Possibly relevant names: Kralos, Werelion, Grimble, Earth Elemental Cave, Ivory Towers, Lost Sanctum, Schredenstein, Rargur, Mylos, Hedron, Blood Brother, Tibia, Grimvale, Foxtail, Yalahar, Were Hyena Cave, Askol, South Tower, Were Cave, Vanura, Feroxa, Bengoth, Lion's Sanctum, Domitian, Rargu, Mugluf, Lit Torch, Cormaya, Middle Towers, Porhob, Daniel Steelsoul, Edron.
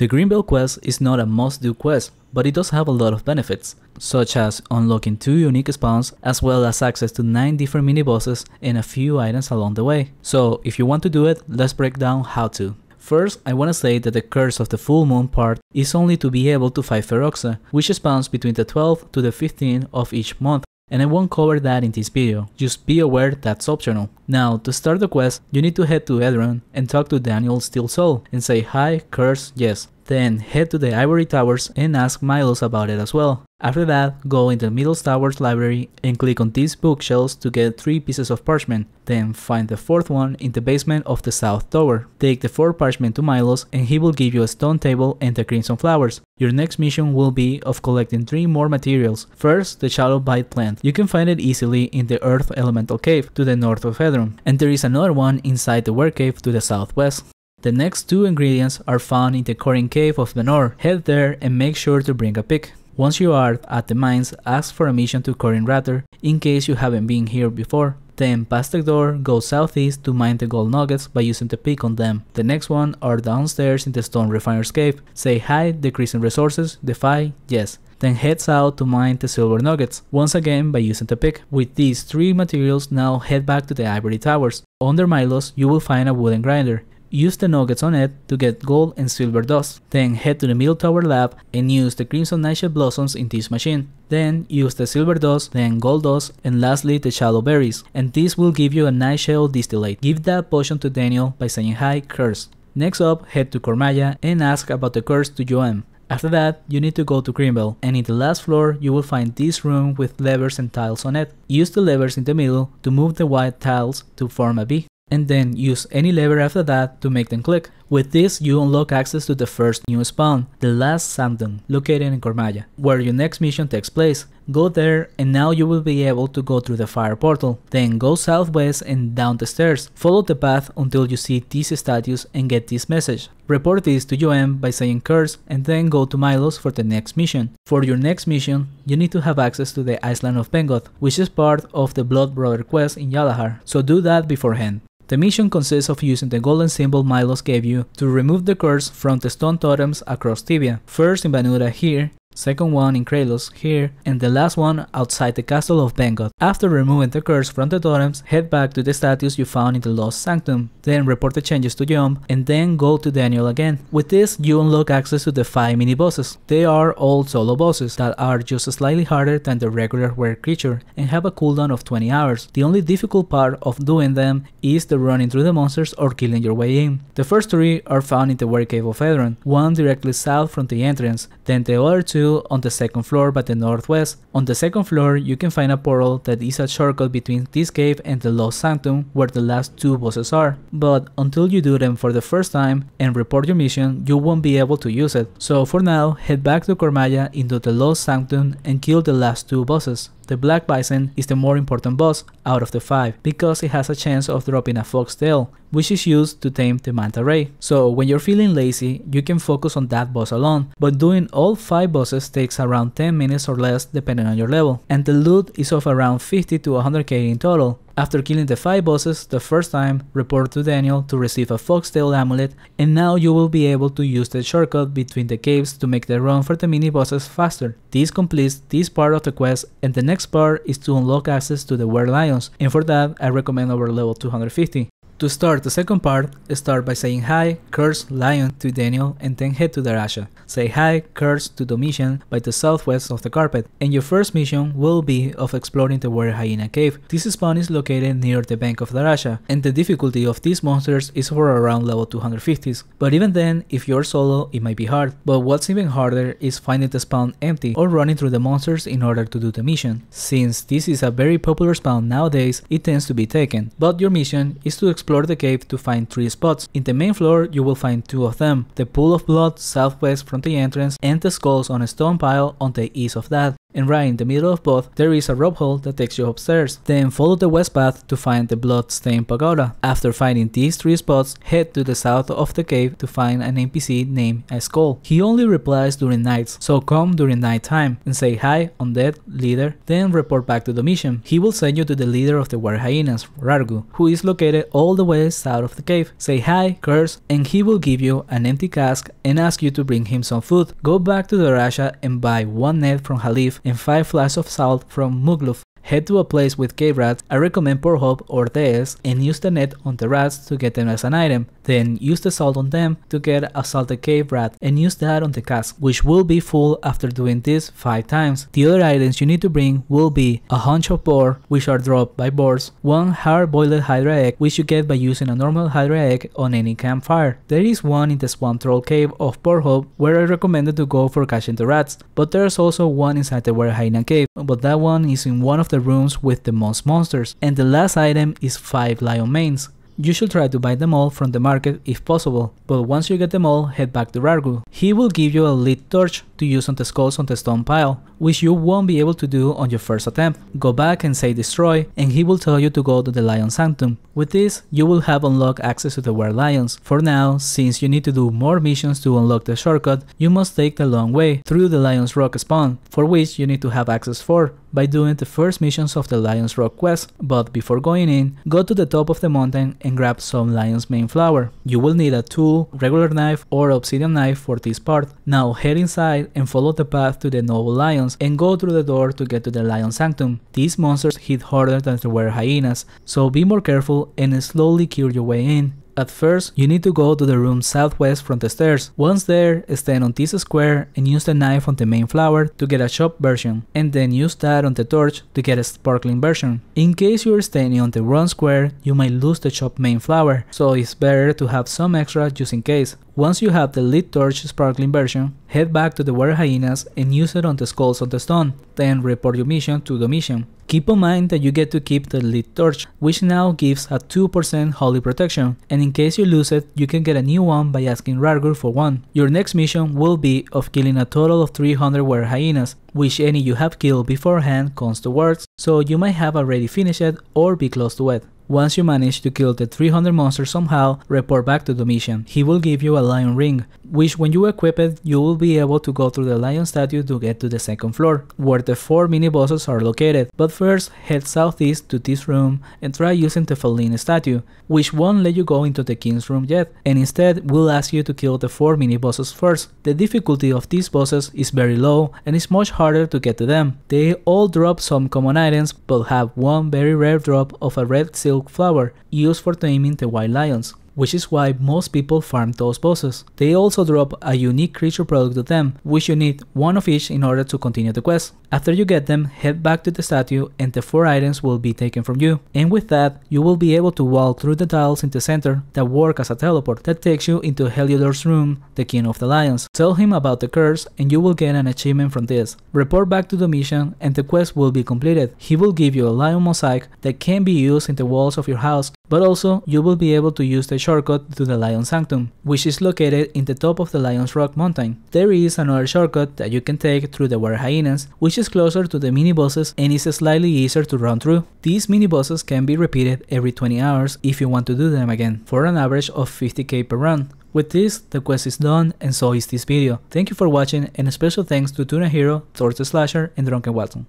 The Grimvale quest is not a must-do quest, but it does have a lot of benefits, such as unlocking 2 unique spawns as well as access to 9 different mini-bosses and a few items along the way. So if you want to do it, let's break down how to. First, I wanna say that the Curse of the Full Moon part is only to be able to fight Feroxa, which spawns between the 12th to the 15th of each month, and I won't cover that in this video, just be aware that's optional. Now, to start the quest, you need to head to Edron and talk to Daniel Steelsoul and say hi, curse, yes. Then head to the Ivory Towers and ask Mylos about it as well. After that, go into the Middle Towers library and click on these bookshelves to get 3 pieces of parchment, then find the 4th one in the basement of the South Tower. Take the 4 parchment to Mylos and he will give you a stone table and the crimson flowers. Your next mission will be of collecting 3 more materials. First, the Shadow Bite plant. You can find it easily in the Earth Elemental Cave to the north of Hedron, and there is another one inside the Were Cave to the southwest. The next 2 ingredients are found in the Corin Cave of Vanura. Head there and make sure to bring a pick. Once you are at the mines, ask for a mission to Corin Ratter in case you haven't been here before. Then, past the door, go southeast to mine the gold nuggets by using the pick on them. The next one are downstairs in the Stone Refiner's Cave. Say hi, decreasing resources, defy, yes. Then head south to mine the silver nuggets, once again by using the pick. With these 3 materials, now head back to the Ivory Towers. Under Mylos, you will find a wooden grinder. Use the nuggets on it to get gold and silver dust. Then head to the Middle Tower lab and use the Crimson Nightshade Blossoms in this machine. Then use the silver dust, then gold dust, and lastly the shallow berries. And this will give you a nightshade distillate. Give that potion to Daniel by saying hi, curse. Next up, head to Cormaya and ask about the curse to Joem. After that, you need to go to Grimble, and in the last floor you will find this room with levers and tiles on it. Use the levers in the middle to move the white tiles to form a V, and then use any lever after that to make them click. With this, you unlock access to the first new spawn, the Lost Sanctum, located in Cormaya, where your next mission takes place. Go there and now you will be able to go through the fire portal. Then go southwest and down the stairs. Follow the path until you see these statues and get this message. Report this to Joem by saying curse and then go to Mylos for the next mission. For your next mission, you need to have access to the island of Bengoth, which is part of the Blood Brother quest in Yalahar, so do that beforehand. The mission consists of using the golden symbol Mylos gave you to remove the curse from the stone totems across Tibia, first in Vanura here, second one in Kralos here, and the last one outside the castle of Bengoth. After removing the curse from the totems, head back to the statues you found in the Lost Sanctum, then report the changes to Joem, and then go to Daniel again. With this, you unlock access to the 5 mini-bosses. They are all solo bosses that are just slightly harder than the regular Were creature and have a cooldown of 20 hours. The only difficult part of doing them is the running through the monsters or killing your way in. The first 3 are found in the Were Cave of Hedron, one directly south from the entrance, then the other 2 on the second floor by the northwest. On the second floor you can find a portal that is a shortcut between this cave and the Lost Sanctum where the last 2 bosses are, but until you do them for the first time and report your mission you won't be able to use it, so for now head back to Cormaya into the Lost Sanctum and kill the last 2 bosses. The Black Bison is the more important boss out of the 5 because it has a chance of dropping a Foxtail, which is used to tame the Manta Ray. So when you're feeling lazy, you can focus on that boss alone, but doing all 5 bosses takes around 10 minutes or less depending on your level, and the loot is of around 50 to 100k in total. After killing the 5 bosses the first time, report to Daniel to receive a Foxtail amulet, and now you will be able to use the shortcut between the caves to make the run for the mini bosses faster. This completes this part of the quest, and the next part is to unlock access to the Were Lions, and for that I recommend over level 250. To start the second part, start by saying hi, curse, lion to Daniel, and then head to Darashia. Say hi, curse to Domitian by the southwest of the carpet, and your first mission will be of exploring the Were Hyena Cave. This spawn is located near the bank of Darashia, and the difficulty of these monsters is for around level 250s, but even then, if you're solo, it might be hard. But what's even harder is finding the spawn empty or running through the monsters in order to do the mission. Since this is a very popular spawn nowadays, it tends to be taken, but your mission is to explore the cave to find 3 spots. In the main floor you will find 2 of them, the Pool of Blood southwest from the entrance and the skulls on a stone pile on the east of that. and right in the middle of both there is a rope hole that takes you upstairs. Then follow the west path to find the Bloodstained Pagoda. After finding these three spots, head to the south of the cave to find an NPC named Askol. He only replies during nights, so come during night time and say hi, undead leader, then report back to the mission. He will send you to the leader of the Were Hyenas, Rargu, who is located all the way south of the cave. Say hi, curse, and he will give you an empty cask and ask you to bring him some food. Go back to Darashia and buy one net from Halif and 5 flasks of salt from Mugluf. Head to a place with cave rats, I recommend Porhob or Dees, and use the net on the rats to get them as an item. Then use the salt on them to get a salted cave rat and use that on the cask, which will be full after doing this 5 times. The other items you need to bring will be a hunch of boar, which are dropped by boars, one hard-boiled hydra egg, which you get by using a normal hydra egg on any campfire. There is one in the swamp troll cave of Porhob where I recommended to go for catching the rats, but there is also one inside the Were Hyena Cave, but that one is in one of the rooms with the most monsters. And the last item is 5 lion manes. You should try to buy them all from the market if possible, but once you get them all, head back to Rargu. He will give you a lit torch to use on the skulls on the stone pile, which you won't be able to do on your first attempt. Go back and say destroy, and he will tell you to go to the Lion's Sanctum. With this, you will have unlocked access to the Were Lions. For now, since you need to do more missions to unlock the shortcut, you must take the long way through the Lion's Rock spawn, for which you need to have access for by doing the first missions of the Lion's Rock quest, but before going in, go to the top of the mountain and grab some lion's mane flower. You will need a tool, regular knife or obsidian knife for this part. Now head inside and follow the path to the noble lions and go through the door to get to the Lion's Sanctum. These monsters hit harder than the Were Hyenas, so be more careful and slowly cure your way in. At first, you need to go to the room southwest from the stairs. Once there, stand on this square and use the knife on the main flower to get a chopped version, and then use that on the torch to get a sparkling version. In case you are standing on the wrong square, you might lose the chopped main flower, so it's better to have some extra just in case. Once you have the lit torch sparkling version, head back to the Were Hyenas and use it on the skulls on the stone, then report your mission to the mission. Keep in mind that you get to keep the lit torch, which now gives a 2% holy protection, and in case you lose it, you can get a new one by asking Rargur for one. Your next mission will be of killing a total of 300 Were Hyenas, which any you have killed beforehand counts towards, so you might have already finished it or be close to it. Once you manage to kill the 300 monsters somehow, report back to the mission. He will give you a lion ring, which when you equip it, you will be able to go through the lion statue to get to the second floor, where the 4 mini bosses are located. But first, head southeast to this room and try using the Feline statue, which won't let you go into the king's room yet, and instead will ask you to kill the 4 mini bosses first. The difficulty of these bosses is very low and it's much harder to get to them. They all drop some common items, but have one very rare drop of a red silk flower used for taming the white lions, which is why most people farm those bosses. They also drop a unique creature product to them, which you need one of each in order to continue the quest. After you get them, head back to the statue and the 4 items will be taken from you, and with that you will be able to walk through the tiles in the center that work as a teleport that takes you into Heliodor's room, the king of the lions. Tell him about the curse and you will get an achievement from this. Report back to the mission and the quest will be completed. He will give you a lion mosaic that can be used in the walls of your house, but also you will be able to use the shortcut to the Lion's Sanctum, which is located in the top of the Lion's Rock mountain. There is another shortcut that you can take through the Were Hyenas, which is closer to the minibosses and is slightly easier to run through. These minibosses can be repeated every 20 hours if you want to do them again, for an average of 50k per run. With this, the quest is done and so is this video. Thank you for watching and a special thanks to Tuna Hero, Torch the Slasher and Drunken Watson.